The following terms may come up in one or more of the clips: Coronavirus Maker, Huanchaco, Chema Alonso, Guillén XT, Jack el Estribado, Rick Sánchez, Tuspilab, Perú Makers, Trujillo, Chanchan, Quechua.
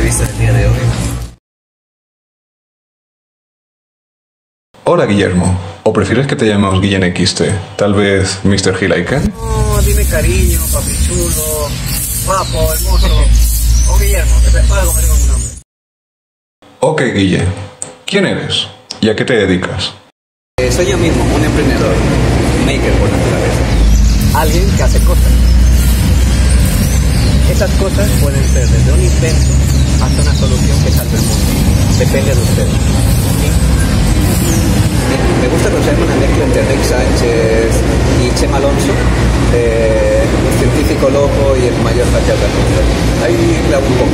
entrevista del día de hoy. Hola Guillermo, o prefieres que te llamemos Guillén XT, tal vez Mr. Gilaica. No, dime cariño, papi chulo, guapo, hermoso, o Guillermo, que te pago con un nombre. Ok Guille, ¿quién eres y a qué te dedicas? Soy yo mismo, un emprendedor, maker por naturaleza, alguien que hace cosas. Esas cosas pueden ser desde un invento hasta una solución que salve el mundo, depende de ustedes. Me gusta conocerme una mezcla entre Rick Sánchez y Chema Alonso, el científico loco y el mayor fachada de la cultura. Ahí clavo un poco.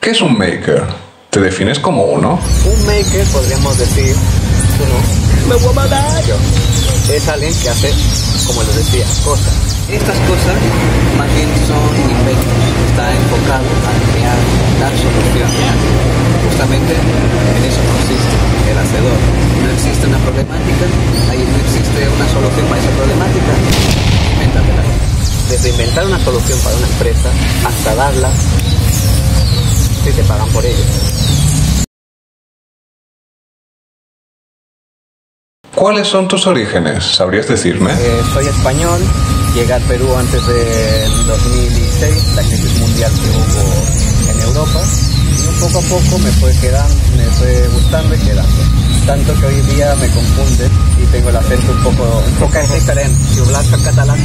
¿Qué es un maker? ¿Te defines como uno? Un maker podríamos decir, uno, me voy a matar yo. Es alguien que hace, como lo decía, cosas. Estas cosas más bien son inventos. Está enfocado a crear, dar solución. Justamente en eso consiste el hacedor. No existe una problemática, ahí no existe una solución para esa problemática. Invéntatela. Desde inventar una solución para una empresa hasta darla, si te pagan por ello. ¿Cuáles son tus orígenes? ¿Sabrías decirme? Soy español, llegué al Perú antes de 2006, la crisis mundial que hubo en Europa, y poco a poco me fue gustando y quedando. Tanto que hoy día me confunde y tengo el acento un poco diferente. Yo hablaba catalán,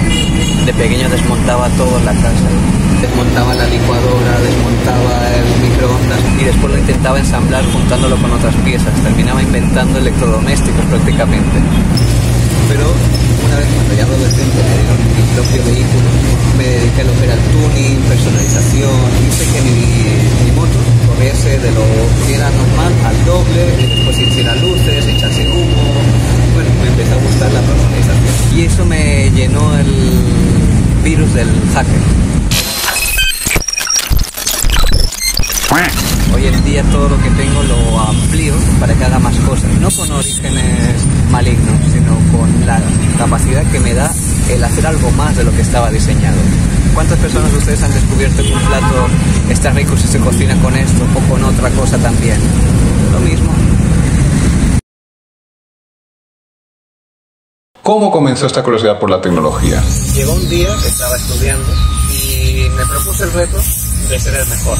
de pequeño desmontaba todo en la casa, desmontaba la licuadora, desmontaba el microondas y después lo intentaba ensamblar juntándolo con otras piezas. Terminaba inventando electrodomésticos prácticamente. Pero una vez cuando ya adolescente me dieron mi propio vehículo, me dediqué a lo que era tuning, personalización, hice que mi moto corriese de lo que era normal al doble, y después hiciera luces, echase humo. Bueno, me empezó a gustar la personalización. Y eso me llenó el virus del hacker. Hoy en día todo lo que tengo lo amplío para que haga más cosas, no con orígenes malignos, sino con la capacidad que me da el hacer algo más de lo que estaba diseñado. ¿Cuántas personas de ustedes han descubierto que un plato está rico si se cocina con esto o con otra cosa también? Lo mismo. ¿Cómo comenzó esta curiosidad por la tecnología? Llegó un día que estaba estudiando y me propuse el reto de ser el mejor.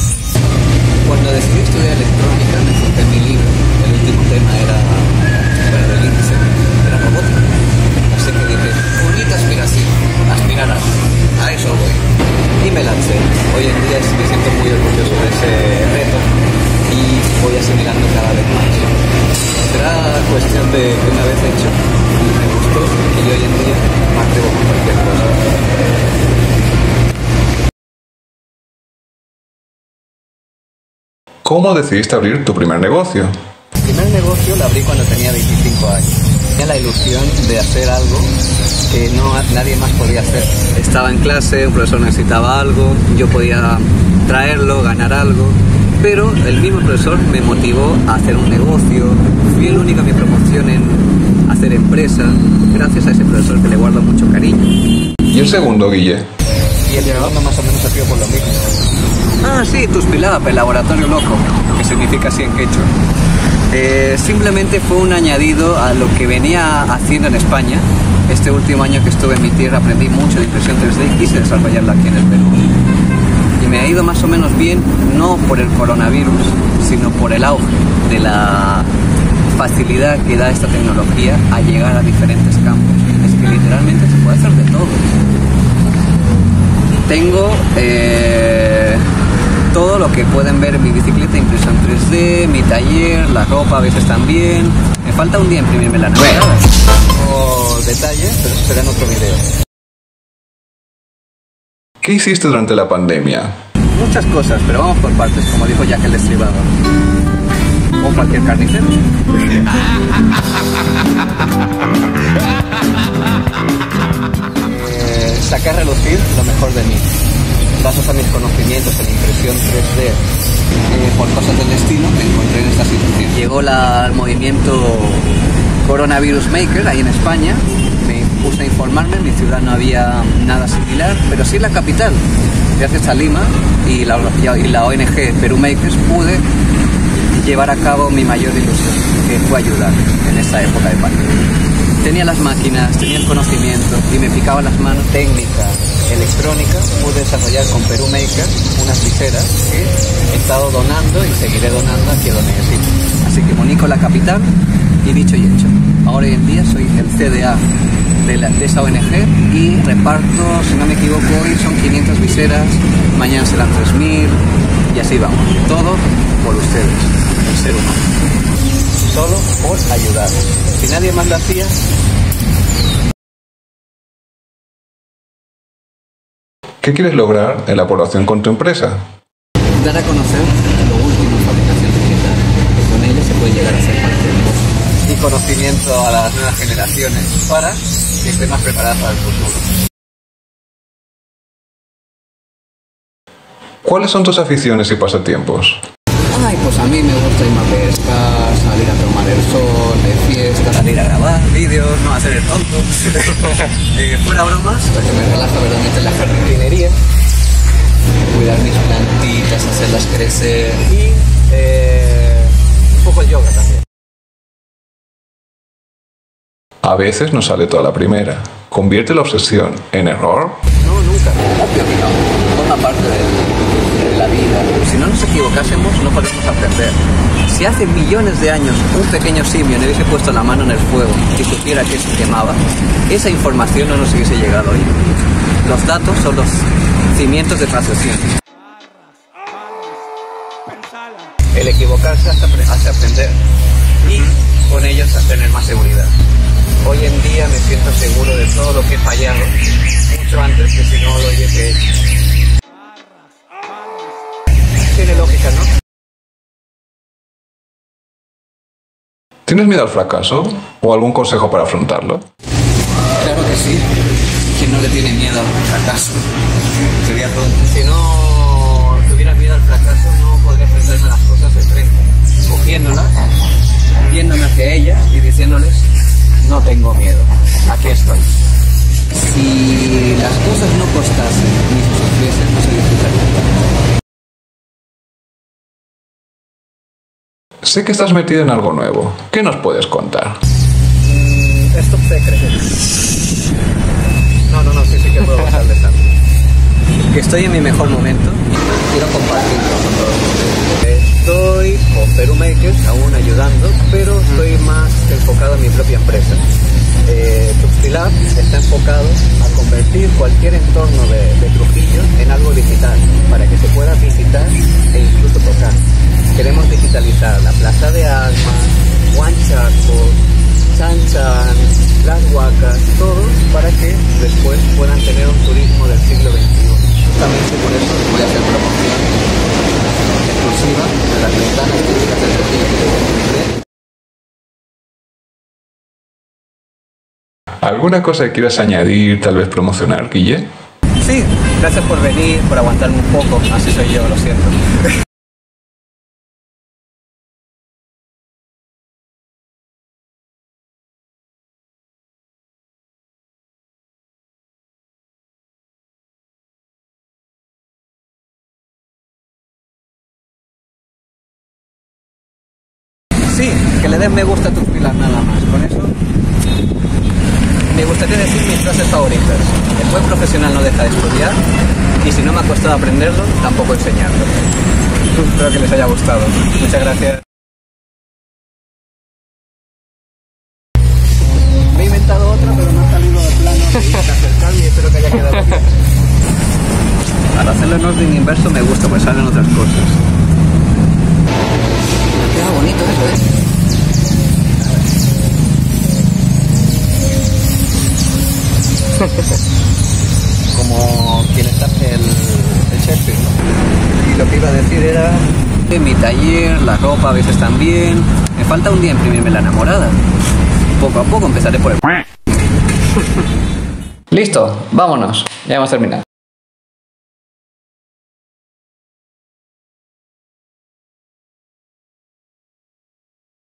Cuando decidí estudiar electrónica, me encontré mi libro. El último tema era el índice, era robótica. Así que dije, bonita aspiración, aspirar a eso voy. Y me lancé. Hoy en día me siento muy orgulloso de ese reto y voy asimilando cada vez más. Será cuestión de que una vez hecho y me gustó, y hoy en día me atrevo con cualquier cosa. ¿Cómo decidiste abrir tu primer negocio? El primer negocio lo abrí cuando tenía 25 años. Tenía la ilusión de hacer algo que nadie más podía hacer. Estaba en clase, un profesor necesitaba algo, yo podía traerlo, ganar algo, pero el mismo profesor me motivó a hacer un negocio. Fui el único en mi promoción en hacer empresa, gracias a ese profesor que le guardo mucho cariño. ¿Y el segundo, Guille? Y el segundo más o menos ha sido por lo mismo. Ah, sí, Tuspilab, el laboratorio loco, que significa así en quechua. Simplemente fue un añadido a lo que venía haciendo en España. Este último año que estuve en mi tierra aprendí mucho de impresión 3D y quise desarrollarla aquí en el Perú. Y me ha ido más o menos bien, no por el coronavirus, sino por el auge de la facilidad que da esta tecnología a llegar a diferentes campos. Es que literalmente se puede hacer de todo. Tengo... todo lo que pueden ver, mi bicicleta, impresión 3D, mi taller, la ropa a veces también. Me falta un día imprimirme la nueva. O detalles, pero será en otro video. ¿Qué hiciste durante la pandemia? Muchas cosas, pero vamos por partes, como dijo Jack el Estribado. O cualquier carnicero. Saqué a relucir lo mejor de mí. Gracias a mis conocimientos en impresión 3D, por cosas del destino, me encontré en esta situación. Llegó el movimiento Coronavirus Maker ahí en España, me puse a informarme, en mi ciudad no había nada similar, pero sí en la capital. Gracias a Lima y la ONG Perú Makers pude llevar a cabo mi mayor ilusión, que fue ayudar en esa época de pandemia. Tenía las máquinas, tenía el conocimiento y me picaban las manos. Técnica electrónica pude desarrollar con Perú Maker unas tijeras que he estado donando y seguiré donando hacia donde necesito. Así que Monico la capital y dicho y hecho. Ahora hoy en día soy el CDA de esa ONG y reparto, si no me equivoco, hoy son 500 viseras, mañana serán 3.000 y así vamos. Todo por ustedes, el ser humano. Solo por ayudar. Si nadie más lo hacía... ¿Qué quieres lograr en la población con tu empresa? Dar a conocer lo último en fabricación digital, que con ello se puede llegar a ser parte del mundo. Y conocimiento a las nuevas generaciones para que estén más preparadas para el futuro. ¿Cuáles son tus aficiones y pasatiempos? Ay, pues a mí me gusta irme a pescar, salir a tomar el sol, de fiesta, salir a grabar vídeos, no hacer el tonto. Fuera bromas, porque me relaja verdaderamente la jardinería, cuidar mis plantitas, hacerlas crecer y un poco de yoga también. A veces no sale toda la primera. ¿Convierte la obsesión en error? No, nunca. Obvio que no. Forma parte de la vida. Si no nos equivocásemos, no podemos aprender. Si hace millones de años un pequeño simio le hubiese puesto la mano en el fuego y supiera que se quemaba, esa información no nos hubiese llegado hoy. Los datos son los cimientos de transacción. El equivocarse hace aprender y con ellos hace tener más seguridad. Hoy en día me siento seguro de todo lo que he fallado, mucho antes que si no lo hubiese hecho. Tiene lógica, ¿no? ¿Tienes miedo al fracaso o algún consejo para afrontarlo? Claro que sí. ¿Quién no le tiene miedo al fracaso? Sería todo. Si no tuviera miedo al fracaso, no podría enfrentarme las cosas de frente, cogiéndolas, viéndome hacia ellas y diciéndoles: no tengo miedo, aquí estoy. Si las cosas no costasen ni se sufriesen, no se disfrutarían. Sé que estás metido en algo nuevo. ¿Qué nos puedes contar? Esto se crece. No, sí que puedo contarles algo. Que estoy en mi mejor momento y quiero compartirlo con todos. Estoy con Perú Makers aún ayudando, pero estoy más enfocado en mi propia empresa. Tuspilab está enfocado a convertir cualquier entorno de Trujillo en algo digital, para que se pueda visitar e incluso tocar. Queremos digitalizar la Plaza de Armas, Huanchaco, Chanchan, las Huacas, todo para que después puedan tener un turismo del siglo XXI. Justamente por eso voy a hacer promoción exclusiva de las ventanas físicas del Trujillo. ¿Alguna cosa que quieras añadir, tal vez promocionar, Guille? Sí, gracias por venir, por aguantarme un poco, así soy yo, lo siento. Sí, que le des me gusta a tus pilas nada más. Con eso me gustaría decir mis frases favoritas. El buen profesional no deja de estudiar y si no me ha costado aprenderlo, tampoco enseñarlo. Espero que les haya gustado. Muchas gracias. Me he inventado otra, pero no ha salido de plano. Acercarme y espero que haya quedado bien. Al hacerlo en orden inverso me gusta, pues salen otras cosas. Queda bonito eso, ¿eh? Como quien está el chef, ¿no? Y lo que iba a decir era en mi taller, la ropa a veces también. Me falta un día imprimirme la enamorada. Poco a poco empezaré por el... Listo, vámonos. Ya hemos terminado.